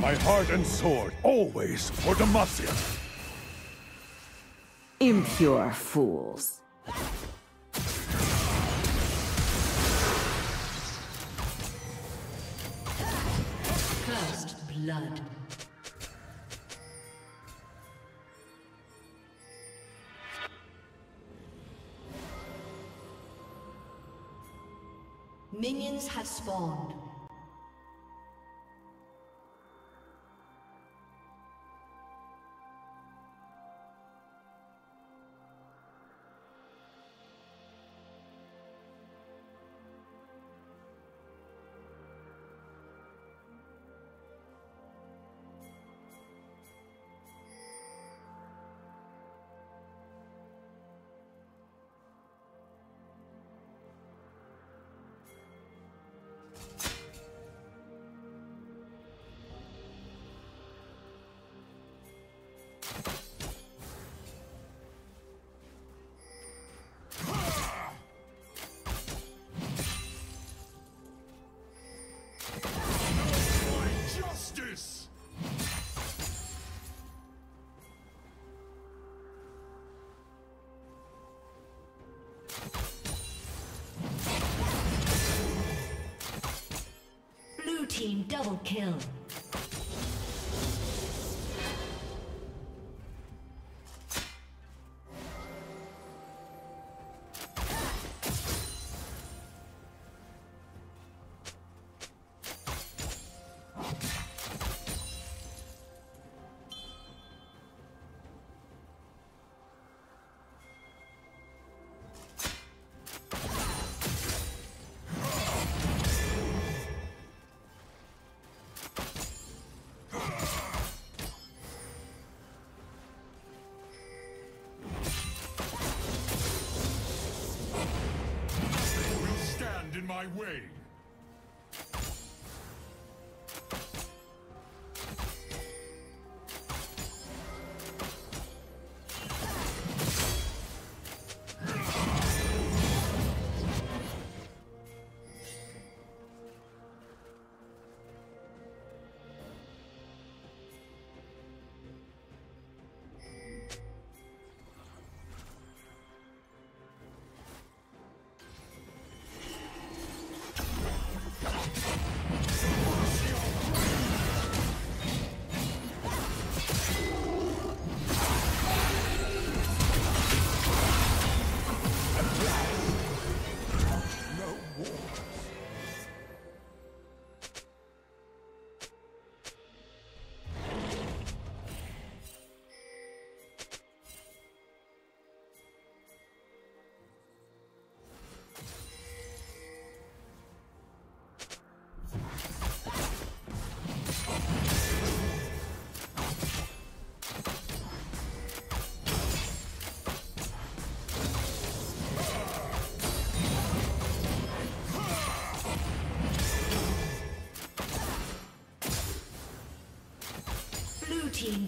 My heart and sword, always for Demacia. Impure fools. First blood. Minions have spawned. Team double kill. My way.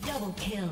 Double kill.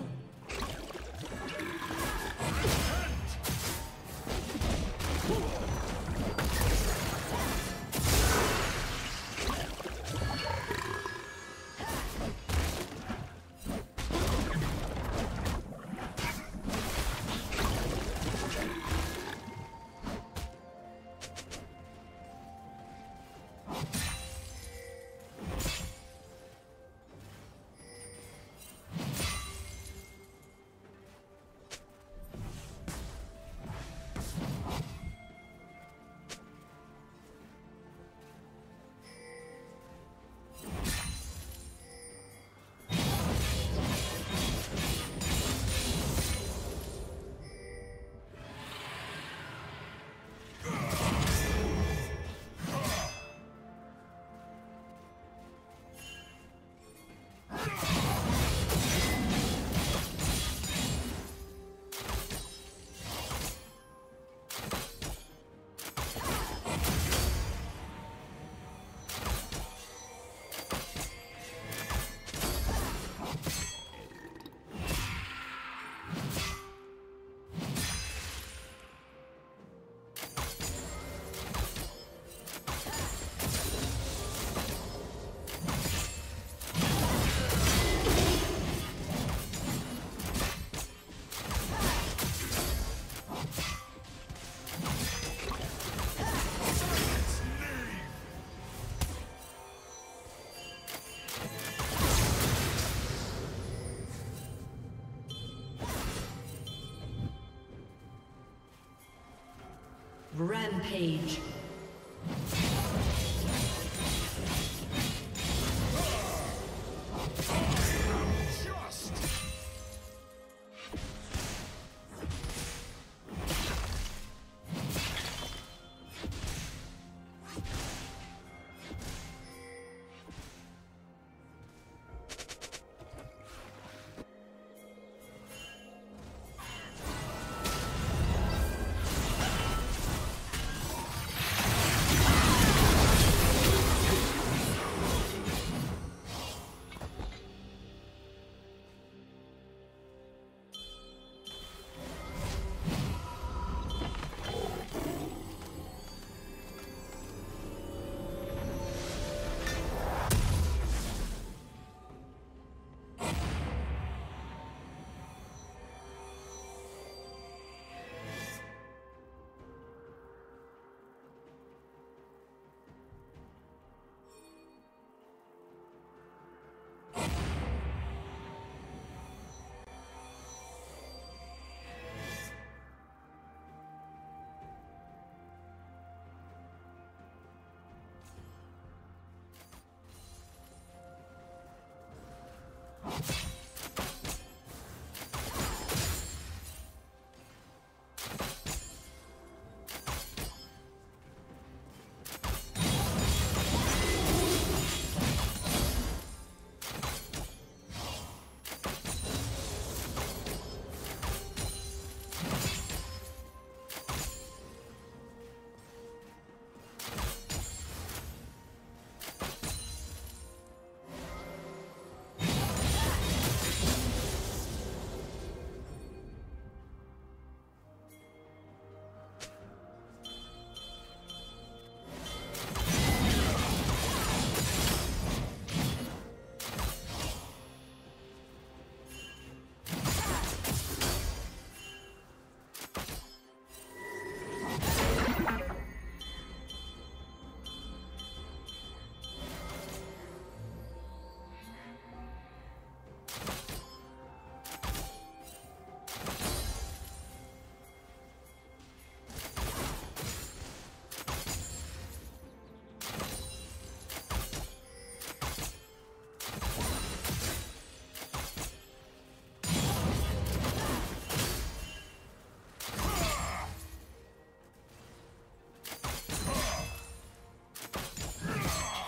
Rampage.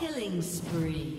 Killing spree.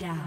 down.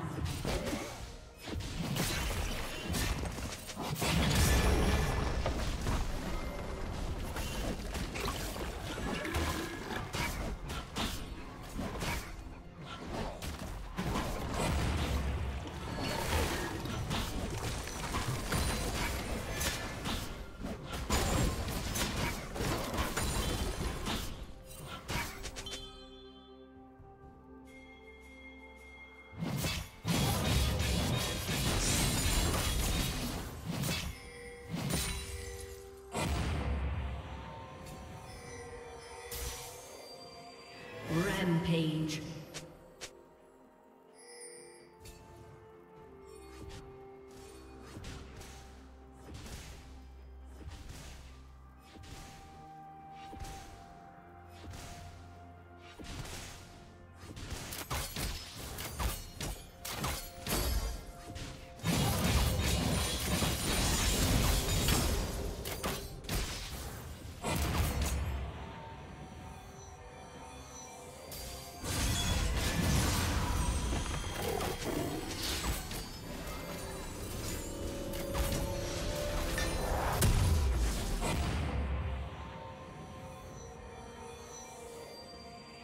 Page.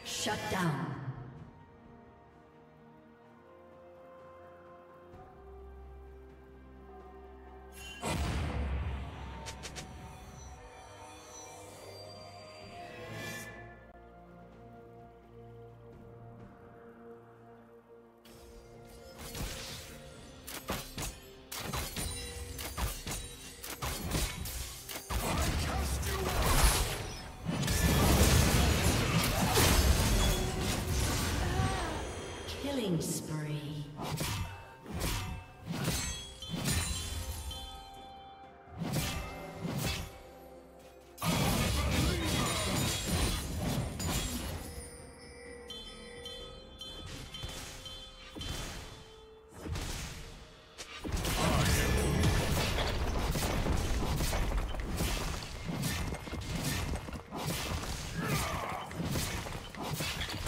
Shut down. Spree.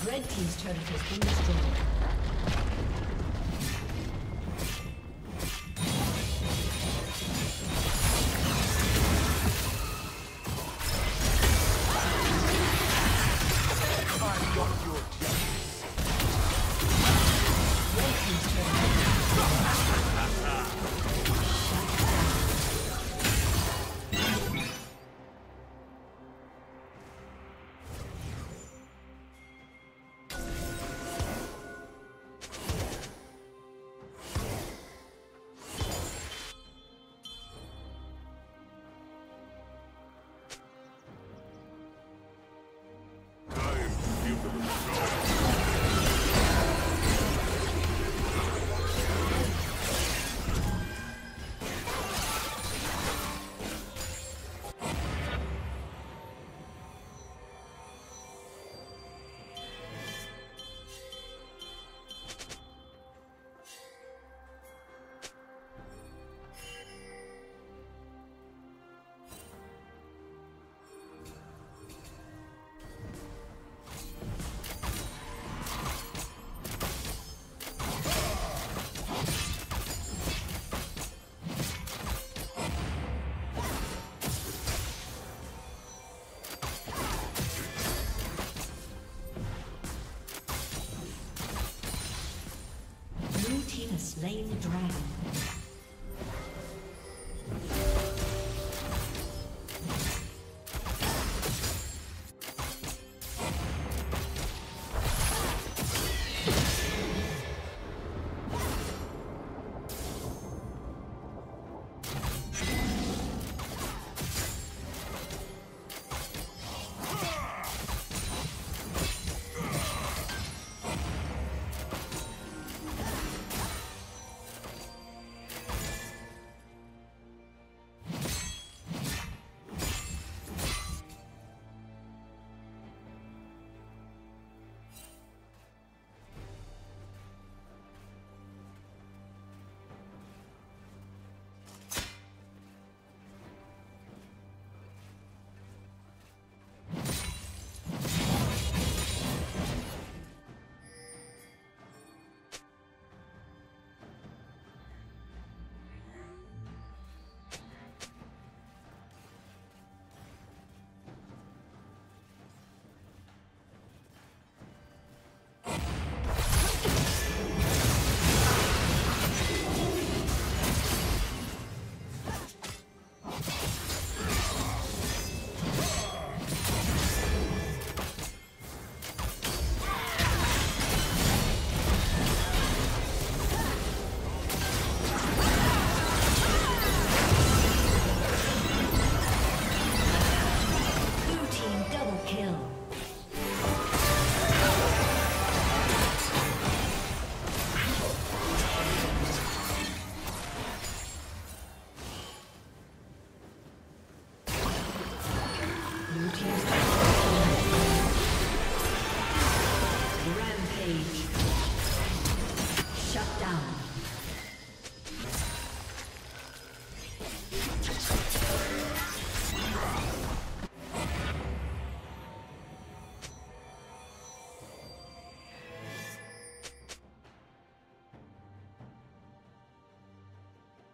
Red team's turret has been destroyed. Slain the dragon.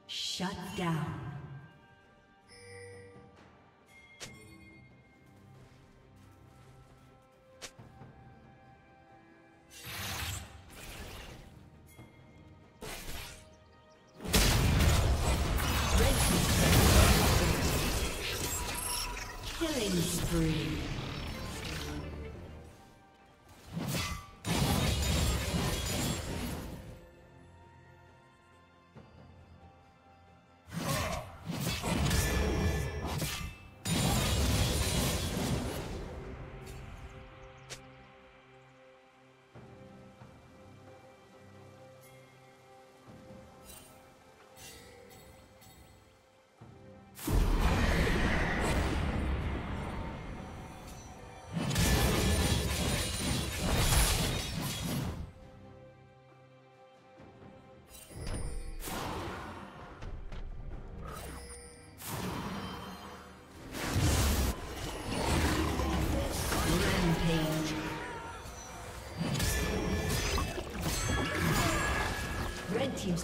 Shut down. Killing spree. Team's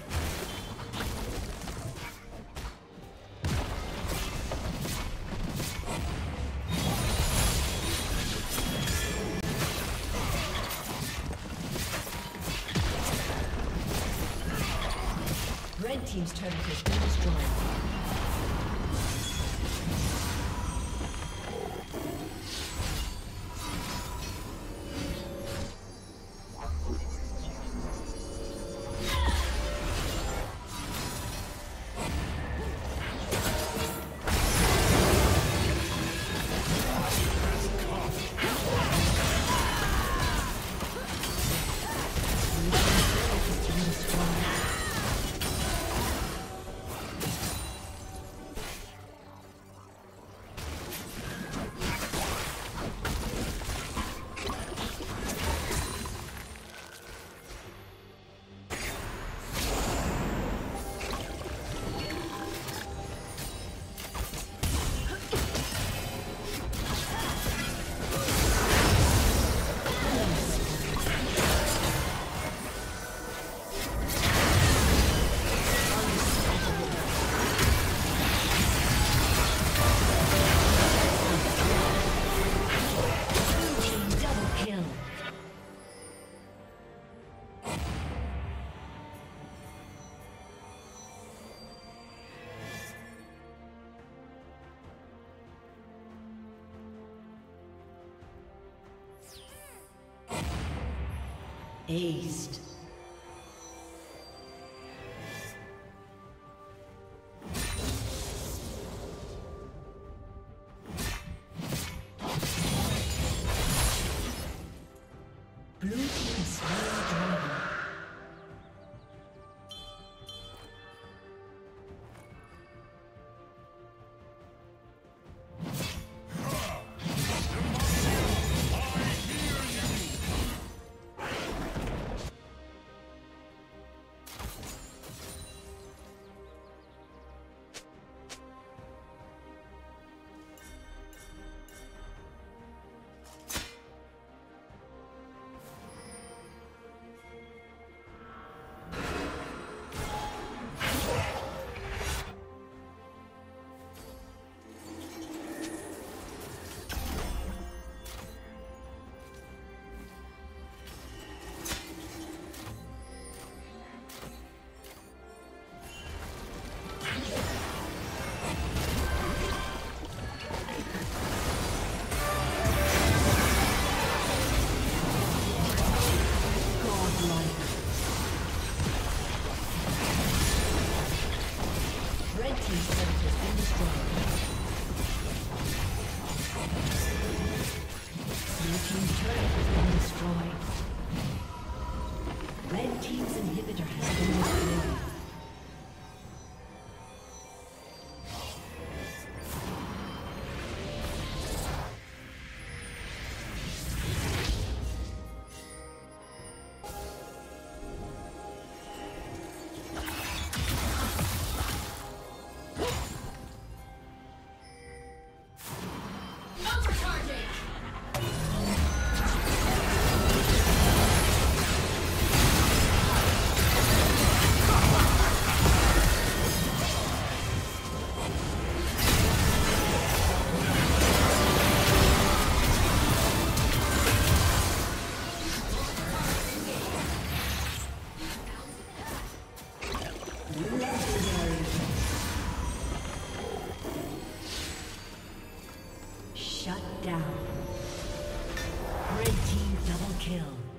Team's turret has been destroyed. Aced. Blue team slain dragon. down. Red team double kill.